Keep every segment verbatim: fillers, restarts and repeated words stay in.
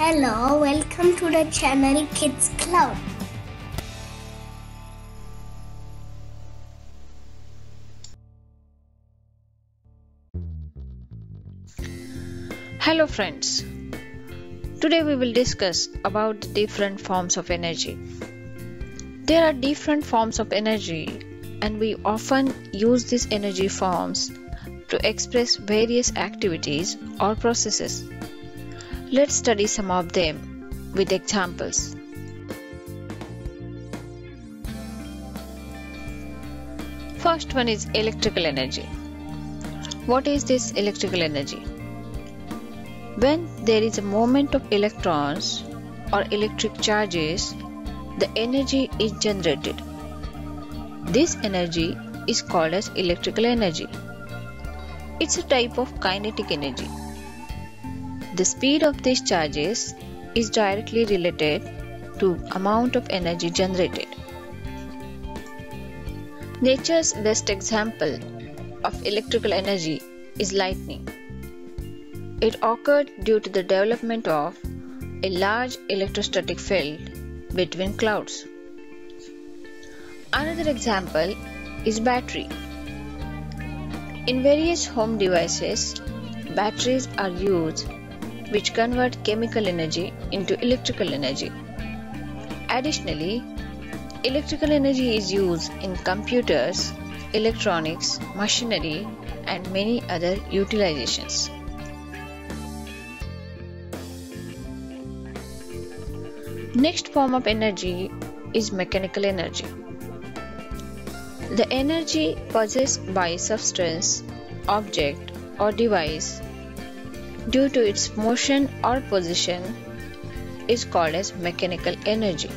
Hello, welcome to the channel Kids Cloud. Hello friends. Today we will discuss about the different forms of energy. There are different forms of energy, and we often use these energy forms to express various activities or processes. Let's study some of them with examples. First one is electrical energy. What is this electrical energy? When there is a movement of electrons or electric charges, the energy is generated. This energy is called as electrical energy. It's a type of kinetic energy. The speed of these charges is directly related to amount of energy generated. Nature's best example of electrical energy is lightning. It occurred due to the development of a large electrostatic field between clouds. Another example is battery. In various home devices, batteries are used, which convert chemical energy into electrical energy. Additionally, electrical energy is used in computers, electronics, machinery, and many other utilizations. Next form of energy is mechanical energy. The energy possessed by a substance, object, or device due to its motion or position is called as mechanical energy.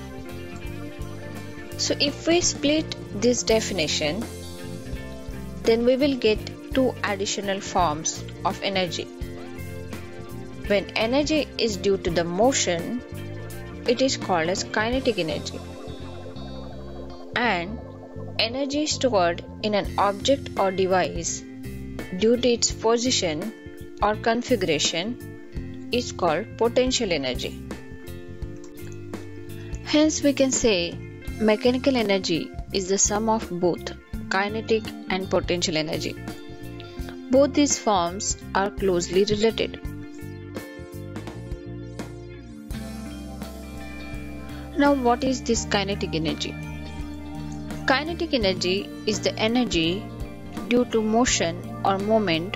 So if we split this definition, then we will get two additional forms of energy. When energy is due to the motion, it is called as kinetic energy. And energy stored in an object or device due to its position or configuration is called potential energy. Hence, we can say mechanical energy is the sum of both kinetic and potential energy. Both these forms are closely related. Now, what is this kinetic energy? Kinetic energy is the energy due to motion or movement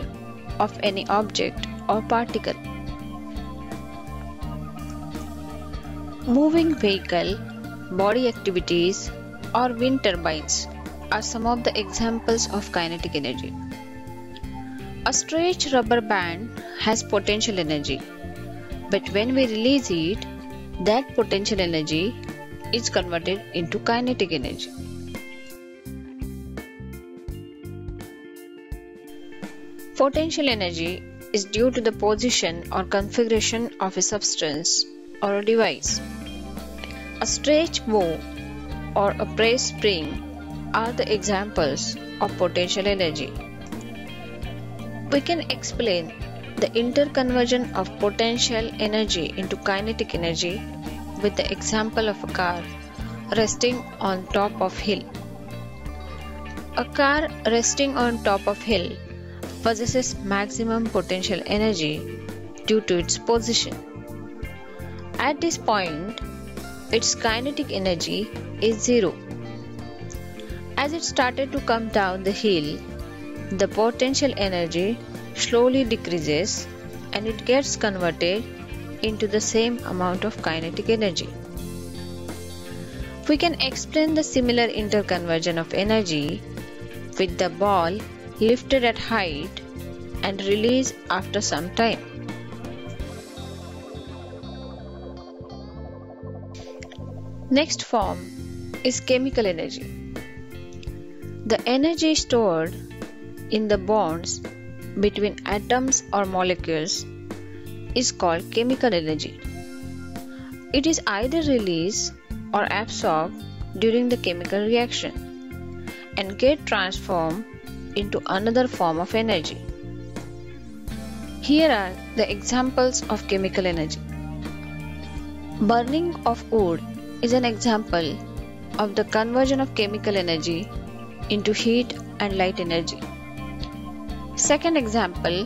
of any object or particle. Moving vehicle, body activities, or wind turbines are some of the examples of kinetic energy. A stretched rubber band has potential energy, but when we release it, that potential energy is converted into kinetic energy. Potential energy is due to the position or configuration of a substance or a device. A stretch bow or a press spring are the examples of potential energy. We can explain the interconversion of potential energy into kinetic energy with the example of a car resting on top of hill. A car resting on top of hill possesses maximum potential energy due to its position. At this point, its kinetic energy is zero. As it started to come down the hill, the potential energy slowly decreases and it gets converted into the same amount of kinetic energy. We can explain the similar interconversion of energy with the ball lifted at height and released after some time. Next form is chemical energy. The energy stored in the bonds between atoms or molecules is called chemical energy. It is either released or absorbed during the chemical reaction and get transformed into another form of energy. Here are the examples of chemical energy. Burning of wood is an example of the conversion of chemical energy into heat and light energy. Second example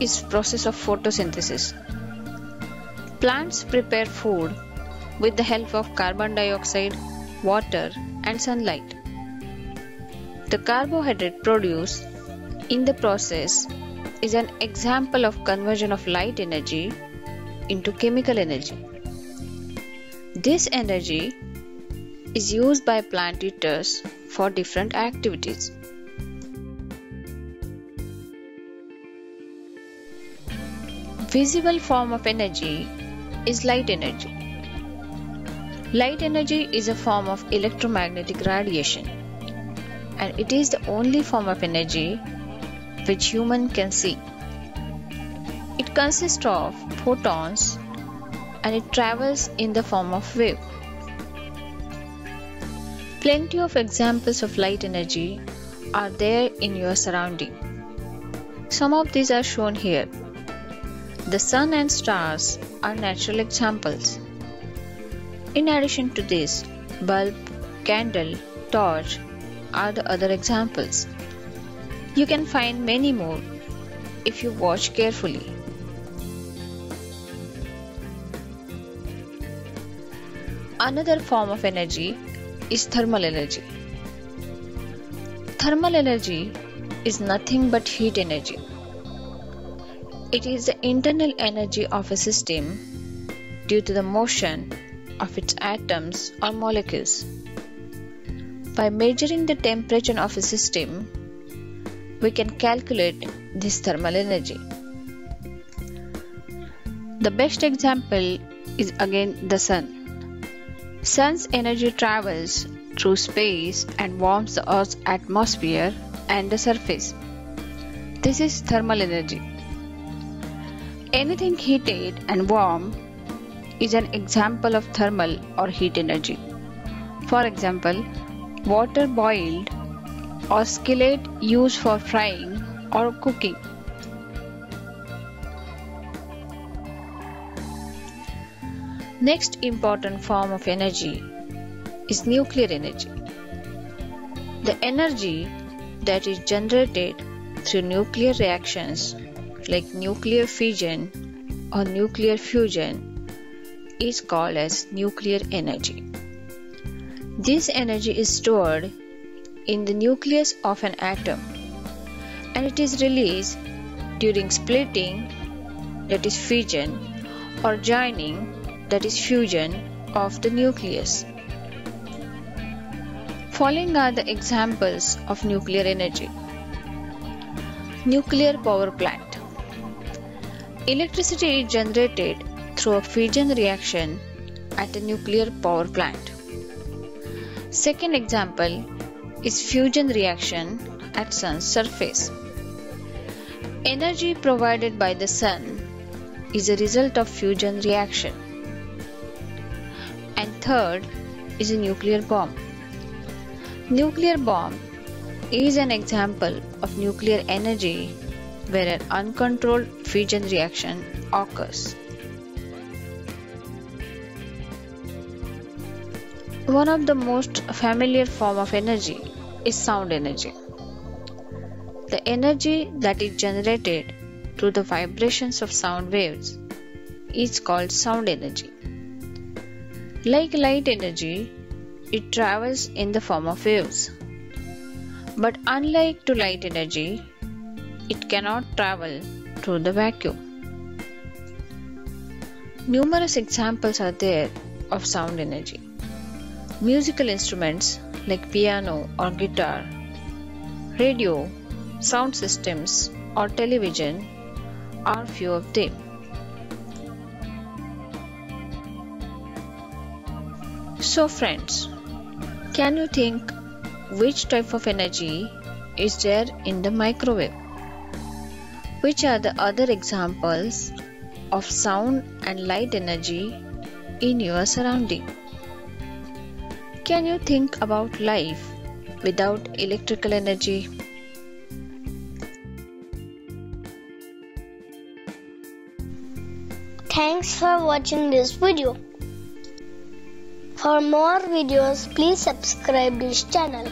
is process of photosynthesis. Plants prepare food with the help of carbon dioxide, water and sunlight. The carbohydrate produced in the process is an example of conversion of light energy into chemical energy. This energy is used by plant eaters for different activities. Visible form of energy is light energy. Light energy is a form of electromagnetic radiation, and it is the only form of energy which human can see. It consists of photons and it travels in the form of wave. Plenty of examples of light energy are there in your surrounding. Some of these are shown here. The sun and stars are natural examples. In addition to this, bulb, candle, torch are the other examples. You can find many more if you watch carefully. Another form of energy is thermal energy. Thermal energy is nothing but heat energy. It is the internal energy of a system due to the motion of its atoms or molecules. By measuring the temperature of a system, we can calculate this thermal energy. The best example is again the sun. Sun's energy travels through space and warms the Earth's atmosphere and the surface. This is thermal energy. Anything heated and warm is an example of thermal or heat energy. For example, water boiled or skillet used for frying or cooking. Next important form of energy is nuclear energy. The energy that is generated through nuclear reactions like nuclear fission or nuclear fusion is called as nuclear energy. This energy is stored in the nucleus of an atom and it is released during splitting, that is fission, or joining, that is fusion, of the nucleus. Following are the examples of nuclear energy. Nuclear power plant. Electricity is generated through a fission reaction at a nuclear power plant. Second example is fusion reaction at sun's surface. Energy provided by the sun is a result of fusion reaction. And third is a nuclear bomb. Nuclear bomb is an example of nuclear energy where an uncontrolled fission reaction occurs. One of the most familiar form of energy is sound energy. The energy that is generated through the vibrations of sound waves is called sound energy. Like light energy, it travels in the form of waves. But unlike to light energy, it cannot travel through the vacuum. Numerous examples are there of sound energy. Musical instruments like piano or guitar, radio, sound systems or television are few of them. So friends, can you think which type of energy is there in the microwave? Which are the other examples of sound and light energy in your surrounding? Can you think about life without electrical energy? Thanks for watching this video. For more videos, please subscribe this channel.